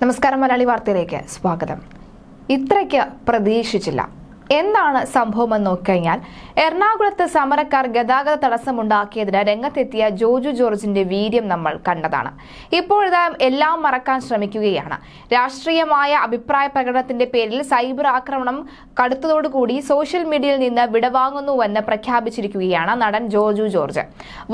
നമസ്കാരം മലയാളി വാർത്തയിലേക്ക് സ്വാഗതം. ഇത്രയ്ക്ക് പ്രതീക്ഷിച്ചില്ല. എന്താണ് സംഭവമെന്ന് നോക്കിക്കഴിഞ്ഞാൽ എറണാകുളത്ത് സമരക്കാർ ഗതാഗത തടസ്സമുണ്ടാക്കിയതിന് രംഗത്തെത്തിയ ജോജു ജോർജിന്റെ വീര്യം നമ്മൾ കണ്ടതാണ്. ഇപ്പോഴിതാ എല്ലാം മറക്കാൻ ശ്രമിക്കുകയാണ്. രാഷ്ട്രീയമായ അഭിപ്രായ പ്രകടനത്തിന്റെ പേരിൽ സൈബർ ആക്രമണം കടുത്തതോടുകൂടി സോഷ്യൽ മീഡിയയിൽ നിന്ന് വിടവാങ്ങുന്നുവെന്ന് പ്രഖ്യാപിച്ചിരിക്കുകയാണ് നടൻ ജോജു ജോർജ്.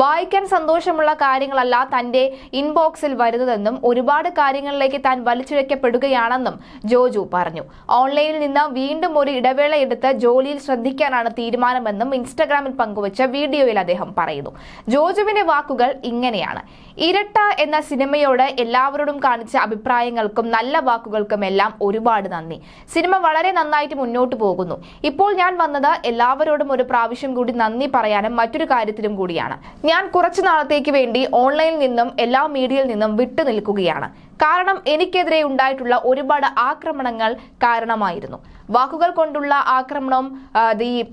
വായിക്കാൻ സന്തോഷമുള്ള കാര്യങ്ങളല്ല തന്റെ ഇൻബോക്സിൽ വരുന്നതെന്നും ഒരുപാട് കാര്യങ്ങളിലേക്ക് താൻ വലിച്ചിഴക്കപ്പെടുകയാണെന്നും ജോജു പറഞ്ഞു. ഓൺലൈനിൽ നിന്ന് വീണ്ടും ഒരു ഇടവേള എടുത്ത് ജോലിയിൽ ശ്രദ്ധിക്കാനാണ് തീരുമാനമെന്നും ഇൻസ്റ്റാഗ്രാമിൽ പങ്കുവച്ച വീഡിയോയിൽ അദ്ദേഹം പറയുന്നു. ജോജുവിന്റെ വാക്കുകൾ ഇങ്ങനെയാണ്: ഇരട്ട എന്ന സിനിമയോട് എല്ലാവരോടും കാണിച്ച അഭിപ്രായങ്ങൾക്കും നല്ല വാക്കുകൾക്കും എല്ലാം ഒരുപാട് നന്ദി. സിനിമ വളരെ നന്നായിട്ട് മുന്നോട്ട് പോകുന്നു. ഇപ്പോൾ ഞാൻ വന്നത് എല്ലാവരോടും ഒരു പ്രാവശ്യം കൂടി നന്ദി പറയാനും മറ്റൊരു കാര്യത്തിലും കൂടിയാണ്. ഞാൻ കുറച്ചു നാളത്തേക്ക് വേണ്ടി ഓൺലൈനിൽ നിന്നും എല്ലാ മീഡിയയിൽ നിന്നും വിട്ടു നിൽക്കുകയാണ്. കാരണം എനിക്കെതിരെ ഉണ്ടായിട്ടുള്ള ഒരുപാട് ആക്രമണങ്ങൾ കാരണമായിരുന്നു. വാക്കുകൾ കൊണ്ടുള്ള ആക്രമണം,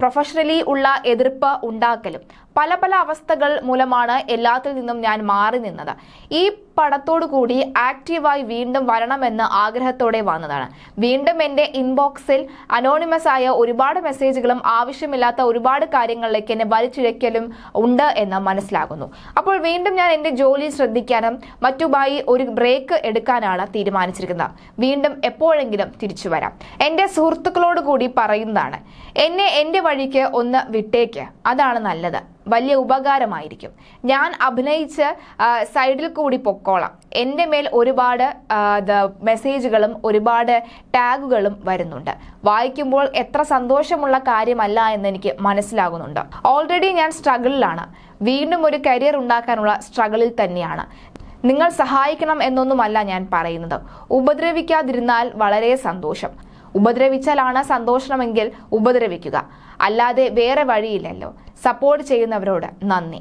പ്രൊഫഷണലി ഉള്ള എതിർപ്പ് ഉണ്ടാക്കലും പല പല അവസ്ഥകൾ മൂലമാണ് എല്ലാത്തിൽ നിന്നും ഞാൻ മാറി നിന്നത്. ഈ പടത്തോടു കൂടി ആക്റ്റീവായി വീണ്ടും വരണമെന്ന് ആഗ്രഹത്തോടെ വന്നതാണ്. വീണ്ടും എൻ്റെ ഇൻബോക്സിൽ അനോണിമസ് ആയ ഒരുപാട് മെസ്സേജുകളും ആവശ്യമില്ലാത്ത ഒരുപാട് കാര്യങ്ങളിലേക്ക് എന്നെ വലിച്ചിഴക്കലും ഉണ്ട് എന്ന് മനസ്സിലാകുന്നു. അപ്പോൾ വീണ്ടും ഞാൻ എൻ്റെ ജോലി ശ്രദ്ധിക്കാനും മറ്റുമായി ഒരു ബ്രേക്ക് എടുക്കാനാണ് തീരുമാനിച്ചിരിക്കുന്നത്. വീണ്ടും എപ്പോഴെങ്കിലും തിരിച്ചു വരാം. എൻ്റെ സുഹൃത്തുക്കളോട് കൂടി പറയുന്നതാണ്, എന്നെ എൻ്റെ വഴിക്ക് ഒന്ന് വിട്ടേക്ക്, അതാണ് നല്ലത്, വലിയ ഉപകാരമായിരിക്കും. ഞാൻ അഭിനയിച്ച് സൈഡിൽ കൂടി പൊക്കോളാം. എൻ്റെ മേൽ ഒരുപാട് മെസ്സേജുകളും ഒരുപാട് ടാഗുകളും വരുന്നുണ്ട്. വായിക്കുമ്പോൾ എത്ര സന്തോഷമുള്ള കാര്യമല്ല എന്നെനിക്ക് മനസ്സിലാകുന്നുണ്ട്. ഓൾറെഡി ഞാൻ സ്ട്രഗിളിലാണ്. വീണ്ടും ഒരു കരിയർ ഉണ്ടാക്കാനുള്ള സ്ട്രഗിളിൽ തന്നെയാണ്. നിങ്ങൾ സഹായിക്കണം എന്നൊന്നുമല്ല ഞാൻ പറയുന്നത്. ഉപദ്രവിക്കാതിരുന്നാൽ വളരെ സന്തോഷം. ഉപദ്രവിച്ചാലാണ് സന്തോഷമെങ്കിൽ ഉപദ്രവിക്കുക, അല്ലാതെ വേറെ വഴിയില്ലല്ലോ. സപ്പോർട്ട് ചെയ്യുന്നവരോട് നന്ദി.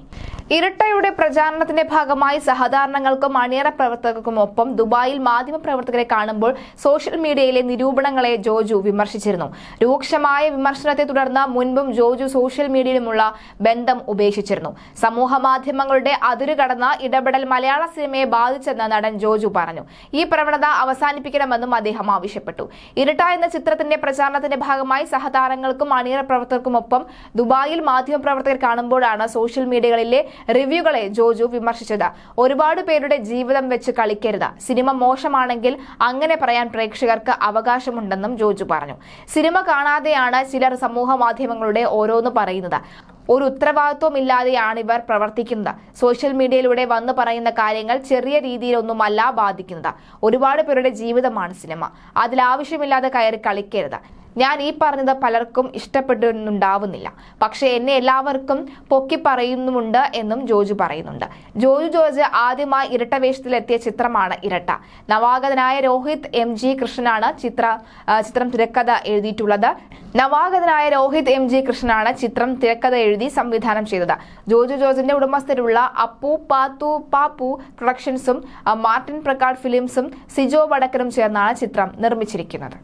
ഇരട്ടയുടെ പ്രചാരണത്തിന്റെ ഭാഗമായി സഹതാരണങ്ങൾക്കും അണിയറ പ്രവർത്തകർക്കുമൊപ്പം ദുബായിൽ മാധ്യമപ്രവർത്തകരെ കാണുമ്പോൾ സോഷ്യൽ മീഡിയയിലെ നിരൂപണങ്ങളെ ജോജു വിമർശിച്ചിരുന്നു. രൂക്ഷമായ വിമർശനത്തെ തുടർന്ന് മുൻപും ജോജു സോഷ്യൽ മീഡിയയിലുമുള്ള ബന്ധം ഉപേക്ഷിച്ചിരുന്നു. സമൂഹ മാധ്യമങ്ങളുടെ അതിരുകടന്ന ഇടപെടൽ മലയാള സിനിമയെ ബാധിച്ചെന്ന് നടൻ ജോജു പറഞ്ഞു. ഈ പ്രവണത അവസാനിപ്പിക്കണമെന്നും അദ്ദേഹം ആവശ്യപ്പെട്ടു. ഇരട്ട എന്ന ചിത്രത്തിന്റെ പ്രചാരണത്തിന്റെ ഭാഗമായി സഹതാരങ്ങൾക്കും അണിയറ പ്രവർത്തകർക്കുമൊപ്പം ദുബായിൽ മാധ്യമപ്രവർത്തകർ കാണുമ്പോഴാണ് സോഷ്യൽ മീഡിയകളിലെ റിവ്യൂകളെ ജോജു വിമർശിച്ചത്. ഒരുപാട് പേരുടെ ജീവിതം വെച്ച് കളിക്കരുത്. സിനിമ മോശമാണെങ്കിൽ അങ്ങനെ പറയാൻ പ്രേക്ഷകർക്ക് അവകാശമുണ്ടെന്നും ജോജു പറഞ്ഞു. സിനിമ കാണാതെയാണ് ചിലർ സമൂഹ മാധ്യമങ്ങളുടെ ഓരോന്ന് പറയുന്നത്. ഒരു ഉത്തരവാദിത്വം ഇല്ലാതെയാണ് ഇവർ പ്രവർത്തിക്കുന്നത്. സോഷ്യൽ മീഡിയയിലൂടെ വന്നു പറയുന്ന കാര്യങ്ങൾ ചെറിയ രീതിയിലൊന്നുമല്ല ബാധിക്കുന്നത്. ഒരുപാട് പേരുടെ ജീവിതമാണ് സിനിമ. അതിലാവശ്യമില്ലാതെ കയറി കളിക്കരുത്. ഞാൻ ഈ പറഞ്ഞത് പലർക്കും ഇഷ്ടപ്പെട്ടുണ്ടാവുന്നില്ല, പക്ഷേ എന്നെ എല്ലാവർക്കും പൊക്കി പറയുന്നുമുണ്ട് എന്നും ജോജു പറയുന്നുണ്ട്. ജോജു ജോർജ് ആദ്യമായി ഇരട്ടവേഷത്തിലെത്തിയ ചിത്രമാണ് ഇരട്ട. നവാഗതനായ രോഹിത് എം ജി കൃഷ്ണനാണ് ചിത്രം തിരക്കഥ എഴുതിയിട്ടുള്ളത്. സംവിധാനം ചെയ്തത് ജോജു ജോർജിന്റെ ഉടമസ്ഥരുള്ള അപ്പു പാത്തു പാപ്പു പ്രൊഡക്ഷൻസും മാർട്ടിൻ പ്രക്കാട് ഫിലിംസും സിജോ വടക്കനും ചേർന്നാണ് ചിത്രം നിർമ്മിച്ചിരിക്കുന്നത്.